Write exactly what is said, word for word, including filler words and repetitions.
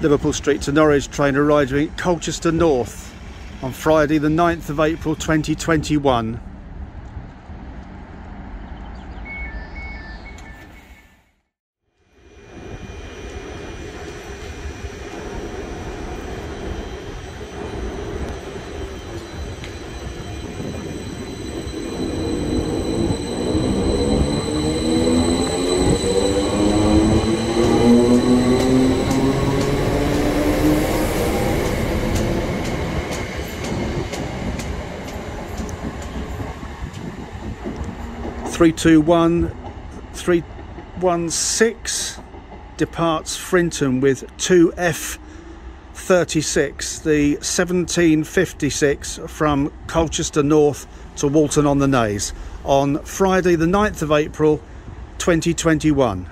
Liverpool Street to Norwich train arriving at Colchester North on Friday the ninth of April twenty twenty-one. three two one three one six departs Frinton with two F thirty-six, the seventeen fifty-six from Colchester North to Walton on the Naze on Friday the ninth of April twenty twenty-one.